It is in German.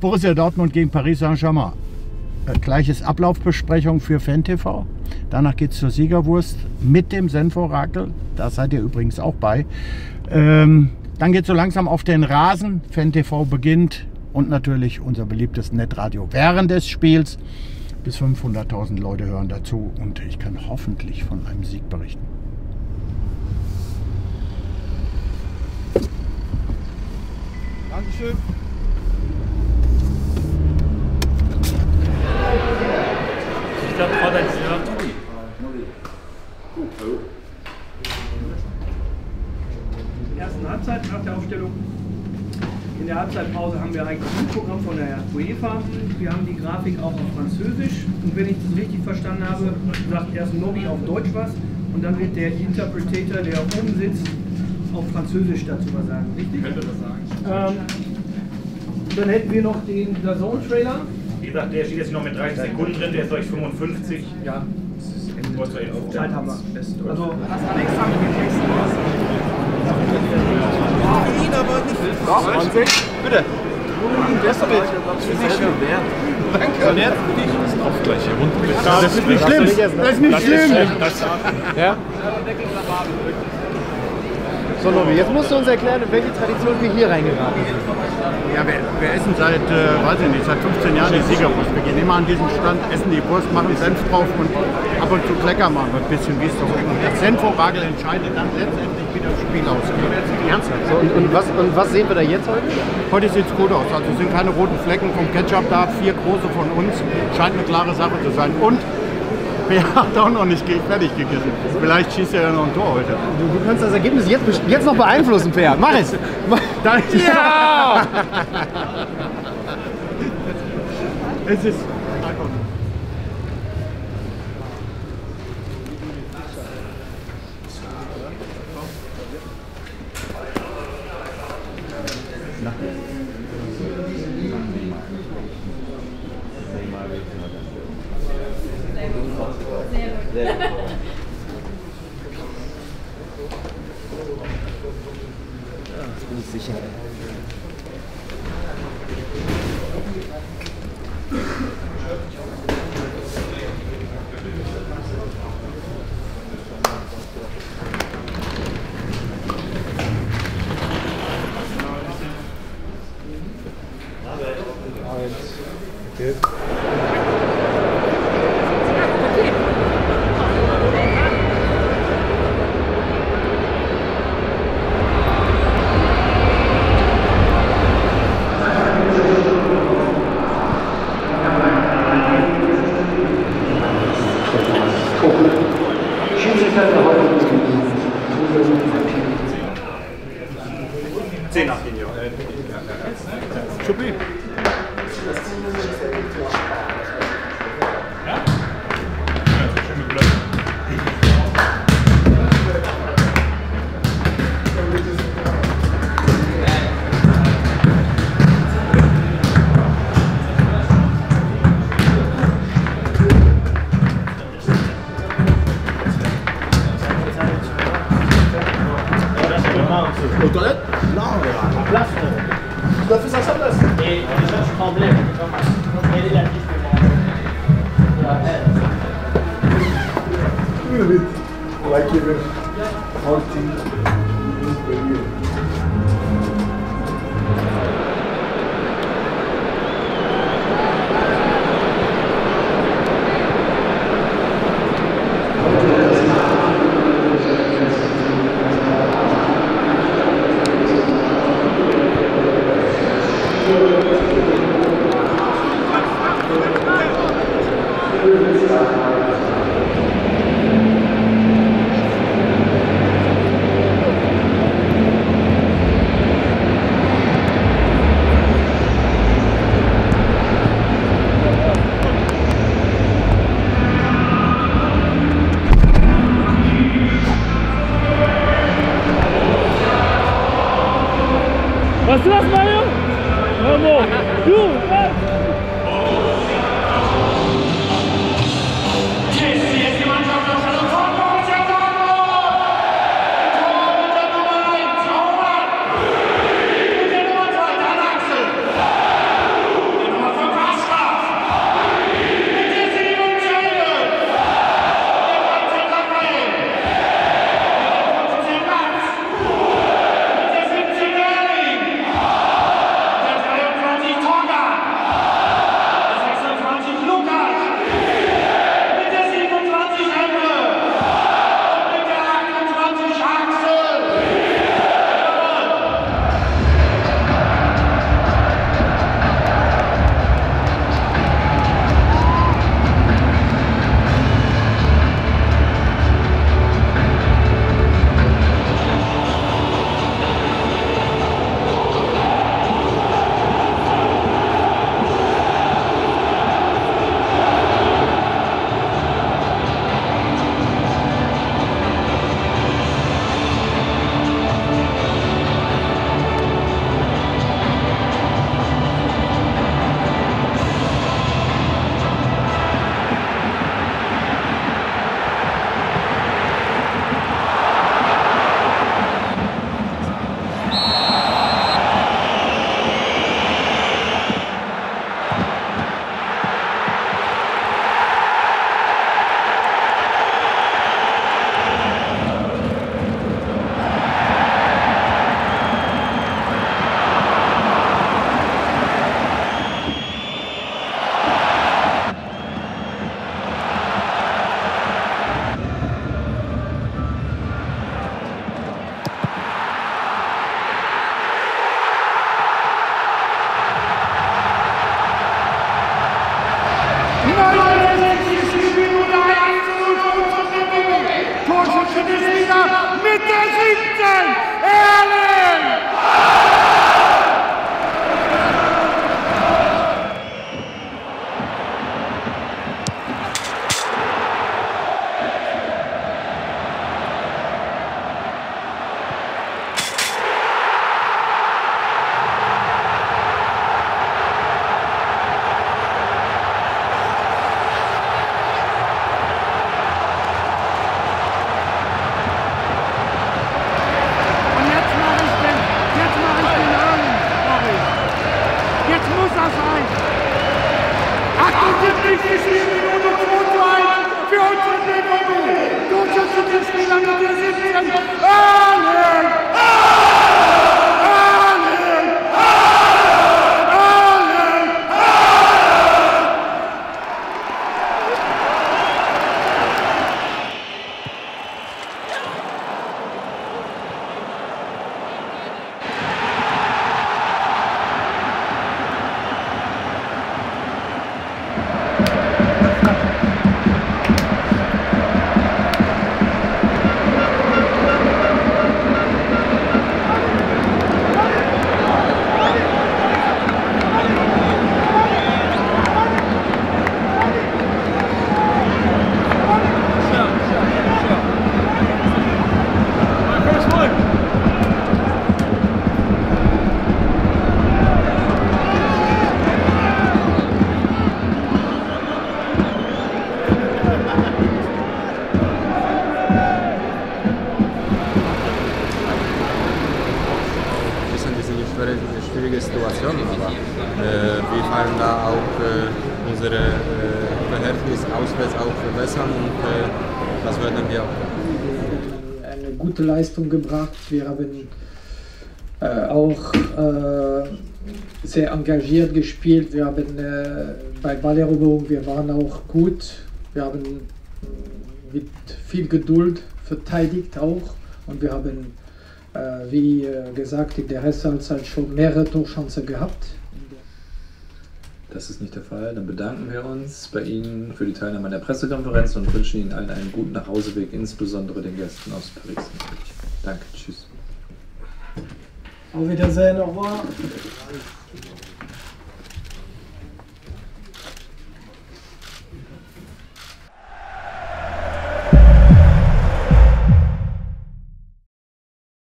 Borussia Dortmund gegen Paris Saint-Germain. Gleiches Ablaufbesprechung für FanTV. Danach geht es zur Siegerwurst mit dem Senforakel. Da seid ihr übrigens auch bei. Dann geht es so langsam auf den Rasen. FanTV beginnt und natürlich unser beliebtes Netradio während des Spiels. Bis 500.000 Leute hören dazu und ich kann hoffentlich von einem Sieg berichten. Dankeschön. Ich glaube, vorne ist der Tobi. In der ersten Halbzeit nach der Aufstellung. In der Halbzeitpause haben wir ein Programm von der UEFA. Wir haben die Grafik auch auf Französisch. Und wenn ich das richtig verstanden habe, sagt erst Nobby auf Deutsch was und dann wird der Interpretator, der oben sitzt, auf Französisch dazu was sagen. Richtig? Könnte das sagen. Dann hätten wir noch den DAZN-Trailer. Wie gesagt, der steht jetzt noch mit 30 Sekunden drin, der ist euch 55. Ja. Zeit haben wir. Also, hast Alex haben wir den nächsten Mal. Bitte. Danke. Und jetzt auch gleich hier runter. Das ist nicht schlimm. Das ist nicht schlimm. Ja? So, Nobby, jetzt musst du uns erklären, in welche Tradition wir hier reingeraten sind. Ja, wir essen seit, weiß ich nicht, seit 15 Jahren die Siegerwurst. Wir gehen immer an diesem Stand, essen die Wurst, machen Senf drauf und ab und zu Klecker machen wir ein bisschen, wie es doch irgendwie. Der Senfo-Bagel entscheidet dann letztendlich, wie das Spiel ausgeht. Ernsthaft. So, und was sehen wir da jetzt heute? Heute sieht es gut aus. Also es sind keine roten Flecken vom Ketchup da, 4 große von uns. Scheint eine klare Sache zu sein. Und wir haben auch noch nicht fertig gegessen. Vielleicht schießt er ja noch ein Tor heute. Du kannst das Ergebnis jetzt noch beeinflussen, Per. Mach es! Danke! Ja! Es ist... Schwierige Situation, aber wir wollen da auch unsere Verhältnis auswärts auch verbessern und das werden wir auch. Eine gute Leistung gebracht. Wir haben auch sehr engagiert gespielt. Wir haben bei Balleroberung, wir waren auch gut. Wir haben mit viel Geduld verteidigt auch und wir haben wie gesagt, in der ersten Halbzeit schon mehrere Torchancen gehabt. Das ist nicht der Fall. Dann bedanken wir uns bei Ihnen für die Teilnahme an der Pressekonferenz und wünschen Ihnen allen einen guten Nachhauseweg, insbesondere den Gästen aus Paris. Danke, tschüss. Auf Wiedersehen, au revoir.